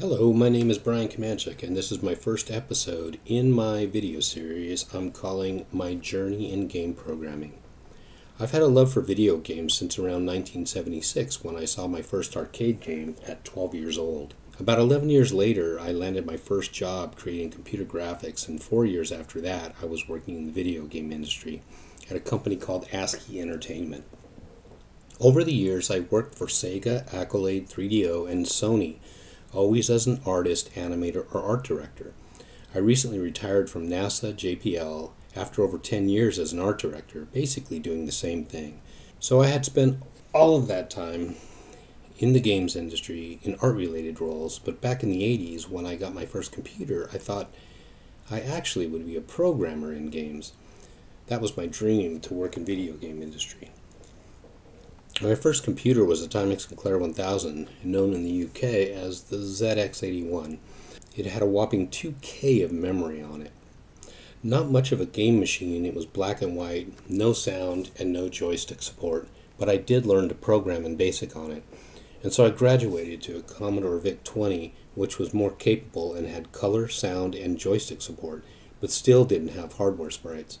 Hello, my name is Brian Kumanchik, and this is my first episode in my video series I'm calling My Journey in Game Programming. I've had a love for video games since around 1976 when I saw my first arcade game at 12 years old. About 11 years later, I landed my first job creating computer graphics, and 4 years after that, I was working in the video game industry at a company called ASCII Entertainment. Over the years, I worked for Sega, Accolade, 3DO, and Sony, always as an artist, animator, or art director. I recently retired from NASA JPL after over 10 years as an art director, basically doing the same thing. So I had spent all of that time in the games industry in art-related roles, but back in the 80s when I got my first computer, I thought I actually would be a programmer in games. That was my dream, to work in video game industry. My first computer was a Timex Sinclair 1000, known in the UK as the ZX81. It had a whopping 2K of memory on it. Not much of a game machine, it was black and white, no sound, and no joystick support, but I did learn to program in BASIC on it. And so I graduated to a Commodore VIC-20, which was more capable and had color, sound, and joystick support, but still didn't have hardware sprites.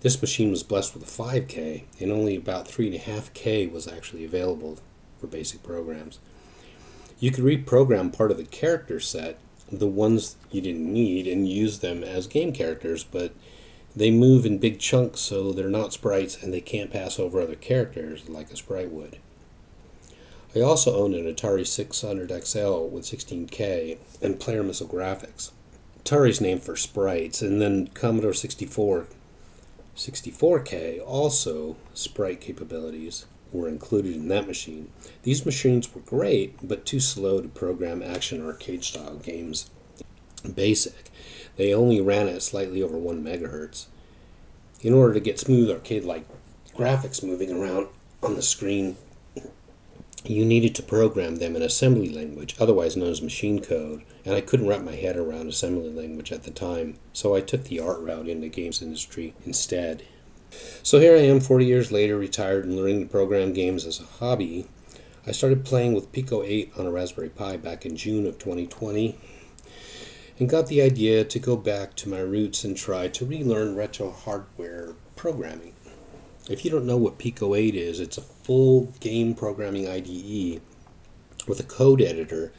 This machine was blessed with a 5K, and only about 3.5K was actually available for basic programs. You could reprogram part of the character set, the ones you didn't need, and use them as game characters, but they move in big chunks, so they're not sprites and they can't pass over other characters like a sprite would. I also owned an Atari 600XL with 16K and player missile graphics. Atari's named for sprites, and then Commodore 64K, also sprite capabilities, were included in that machine. These machines were great, but too slow to program action arcade style games. BASIC. They only ran at slightly over 1 megahertz. In order to get smooth arcade-like graphics moving around on the screen, you needed to program them in assembly language, otherwise known as machine code, and I couldn't wrap my head around assembly language at the time, so I took the art route in the games industry instead. So here I am 40 years later, retired and learning to program games as a hobby. I started playing with Pico-8 on a Raspberry Pi back in June of 2020, and got the idea to go back to my roots and try to relearn retro hardware programming. If you don't know what Pico-8 is, it's a full game programming IDE with a code editor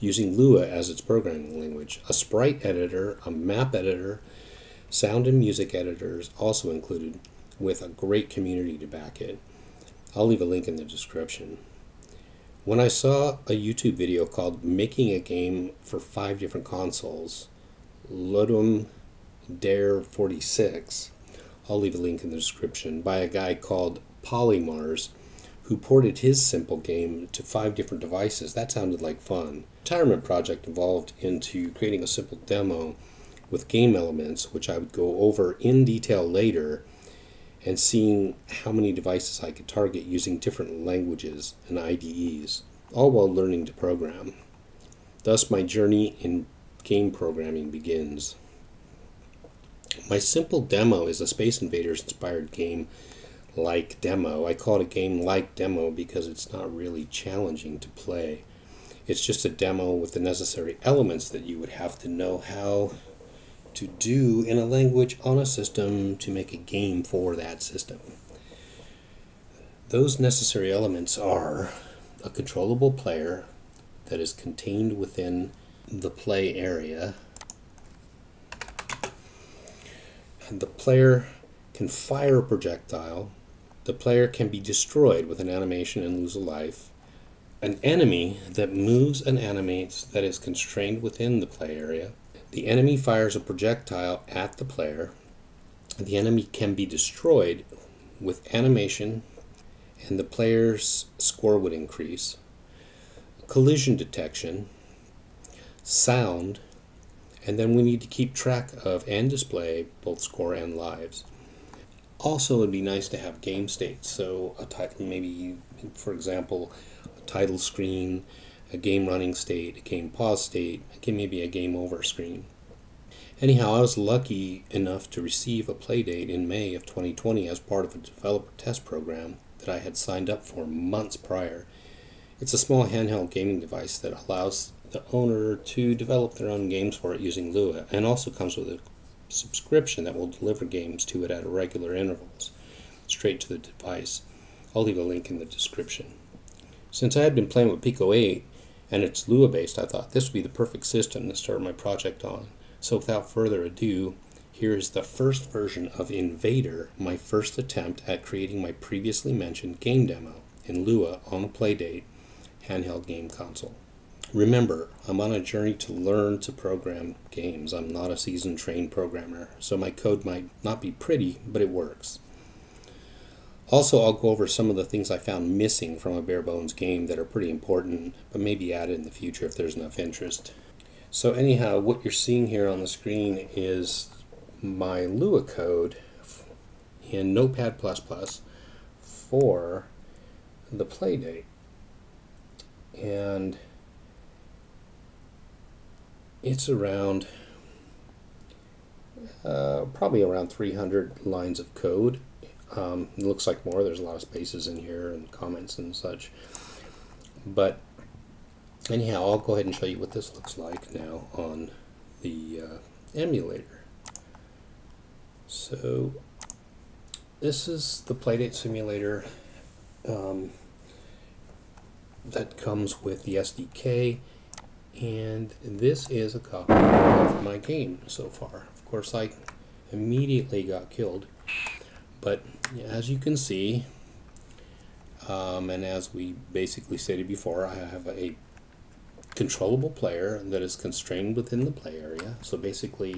using Lua as its programming language, a sprite editor, a map editor, sound and music editors also included, with a great community to back it. I'll leave a link in the description. When I saw a YouTube video called Making a Game for 5 different consoles, Ludum Dare 46, I'll leave a link in the description, by a guy called Polymars, who ported his simple game to 5 different devices. That sounded like fun. Retirement project evolved into creating a simple demo with game elements, which I would go over in detail later, and seeing how many devices I could target using different languages and IDEs, all while learning to program. Thus, my journey in game programming begins. My simple demo is a Space Invaders inspired game-like demo. I call it a game-like demo because it's not really challenging to play. It's just a demo with the necessary elements that you would have to know how to do in a language on a system to make a game for that system. Those necessary elements are a controllable player that is contained within the play area. The player can fire a projectile. The player can be destroyed with an animation and lose a life. An enemy that moves and animates that is constrained within the play area. The enemy fires a projectile at the player. The enemy can be destroyed with animation, and the player's score would increase. Collision detection, sound, and then we need to keep track of and display both score and lives. Also, it'd be nice to have game states, so a title, maybe, for example, a title screen, a game running state, a game pause state, maybe a game over screen. Anyhow, I was lucky enough to receive a Playdate in May of 2020 as part of a developer test program that I had signed up for months prior. It's a small handheld gaming device that allows the owner to develop their own games for it using Lua, and also comes with a subscription that will deliver games to it at regular intervals, straight to the device. I'll leave a link in the description. Since I had been playing with Pico-8, and it's Lua based, I thought this would be the perfect system to start my project on. So without further ado, here is the first version of Invader, my first attempt at creating my previously mentioned game demo in Lua on the Playdate handheld game console. Remember, I'm on a journey to learn to program games. I'm not a seasoned trained programmer, so my code might not be pretty, but it works. Also, I'll go over some of the things I found missing from a bare bones game that are pretty important, but may be added in the future if there's enough interest. So anyhow, what you're seeing here on the screen is my Lua code in Notepad++ for the Playdate. And it's around, probably around 300 lines of code. It looks like more. There's a lot of spaces in here and comments and such. But anyhow, I'll go ahead and show you what this looks like now on the emulator. So this is the Playdate simulator that comes with the SDK, and this is a copy of my game so far. Of course, I immediately got killed. But as you can see, and as we basically stated before, I have a controllable player that is constrained within the play area. So basically,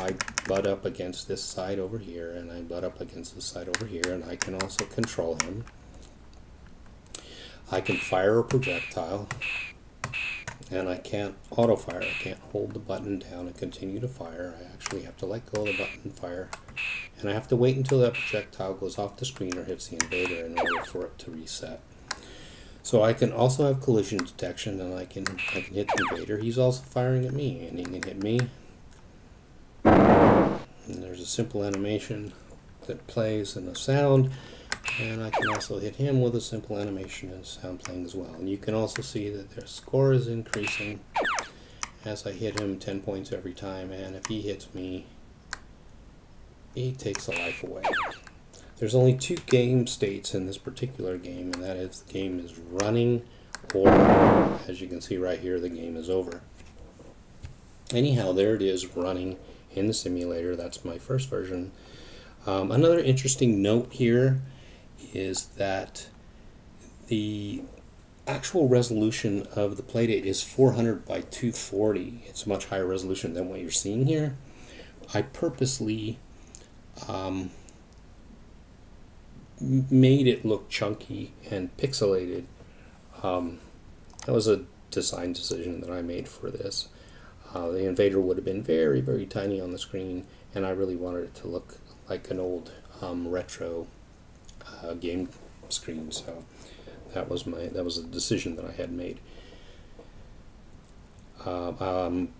I butt up against this side over here, and I butt up against this side over here, and I can also control him. I can fire a projectile, and I can't auto-fire. I can't hold the button down and continue to fire. I actually have to let go of the button and fire. And I have to wait until that projectile goes off the screen or hits the invader in order for it to reset. So I can also have collision detection, and I can hit the invader. He's also firing at me, and he can hit me. And there's a simple animation that plays and a sound. And I can also hit him with a simple animation and sound playing as well. And you can also see that their score is increasing as I hit him 10 points every time. And if he hits me, he takes a life away. There's only two game states in this particular game, and that is the game is running, or as you can see right here, the game is over. Anyhow, there it is running in the simulator. That's my first version. Another interesting note here is that the actual resolution of the Playdate is 400 by 240. It's much higher resolution than what you're seeing here. I purposely made it look chunky and pixelated. That was a design decision that I made for this. The invader would have been very, very tiny on the screen, and I really wanted it to look like an old retro game screen, so that was a decision that I had made.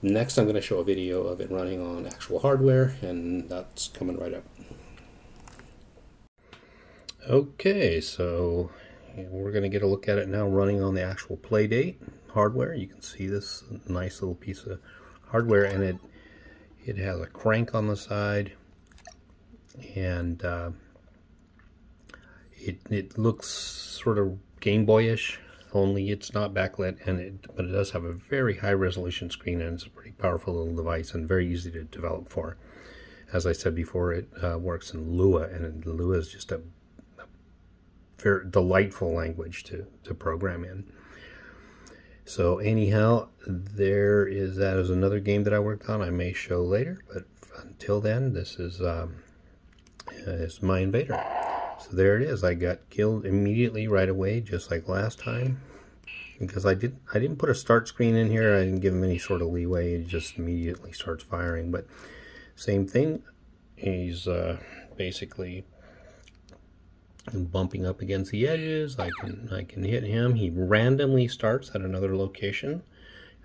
Next I'm going to show a video of it running on actual hardware, and that's coming right up. Okay, so we're going to get a look at it now running on the actual Playdate hardware. You can see this nice little piece of hardware, and it has a crank on the side, and it looks sort of Game Boy-ish, only it's not backlit, and but it does have a very high resolution screen, and it's a pretty powerful little device and very easy to develop for. As I said before, it works in Lua, and Lua is just a very delightful language to program in. So anyhow, there is that as another game that I worked on. I may show later, but until then, this is it's my Invader. So there it is. I got killed immediately right away, just like last time, because I didn't put a start screen in here. I didn't give him any sort of leeway. It just immediately starts firing. But same thing. He's basically bumping up against the edges. I can hit him. He randomly starts at another location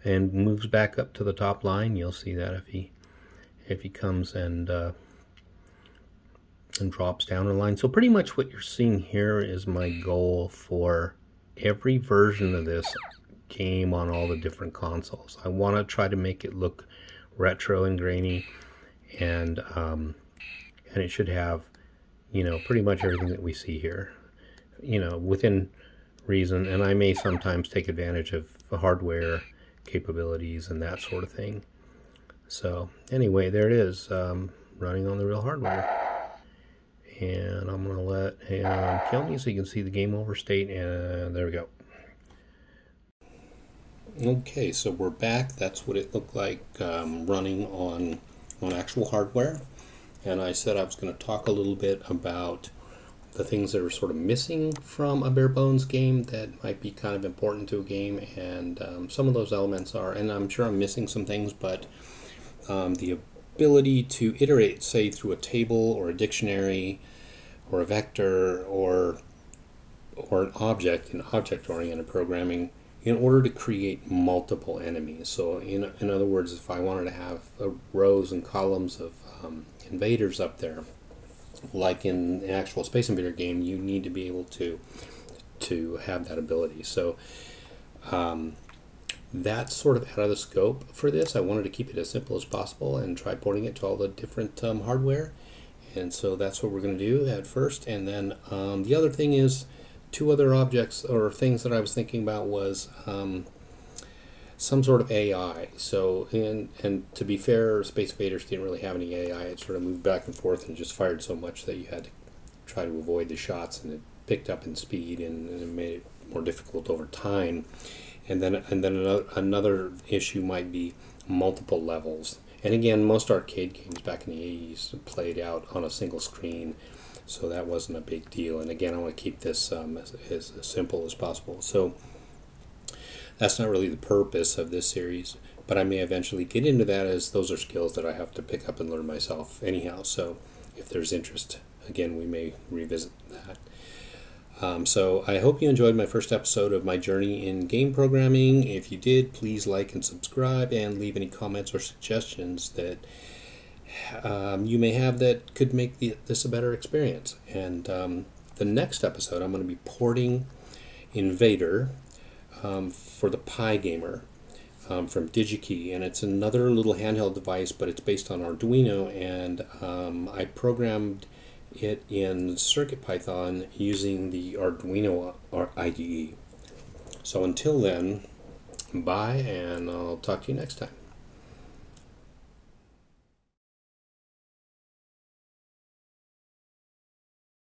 and moves back up to the top line. You'll see that if he comes and drops down the line. So pretty much what you're seeing here is my goal for every version of this game on all the different consoles. I want to try to make it look retro and grainy, and it should have, you know, pretty much everything that we see here, you know, within reason. And I may sometimes take advantage of the hardware capabilities and that sort of thing. So anyway, there it is, running on the real hardware. And I'm gonna let him kill me so you can see the game over state, and there we go. Okay, so we're back. That's what it looked like running on actual hardware. And I said I was gonna talk a little bit about the things that are sort of missing from a bare bones game that might be kind of important to a game, and some of those elements are, and I'm sure I'm missing some things, but the ability to iterate, say, through a table or a dictionary or a vector or an object in object-oriented programming in order to create multiple enemies. So in other words, if I wanted to have rows and columns of invaders up there, like in an actual Space Invader game, you need to be able to have that ability. So that's sort of out of the scope for this. I wanted to keep it as simple as possible and try porting it to all the different hardware. And so that's what we're going to do at first. And then the other thing is, two other objects or things that I was thinking about was some sort of AI. So, and to be fair, Space Invaders didn't really have any AI. It sort of moved back and forth and just fired so much that you had to try to avoid the shots, and it picked up in speed and it made it more difficult over time. And then another issue might be multiple levels. And again, most arcade games back in the 80s played out on a single screen, so that wasn't a big deal. And again, I want to keep this as simple as possible. So that's not really the purpose of this series, but I may eventually get into that, as those are skills that I have to pick up and learn myself anyhow. So if there's interest, again, we may revisit that. So I hope you enjoyed my first episode of my journey in game programming. If you did, please like and subscribe and leave any comments or suggestions that you may have that could make this a better experience. And the next episode, I'm going to be porting Invader for the Pi Gamer from DigiKey, and it's another little handheld device, but it's based on Arduino, and I programmed it in CircuitPython using the Arduino IDE. So until then, bye, and I'll talk to you next time.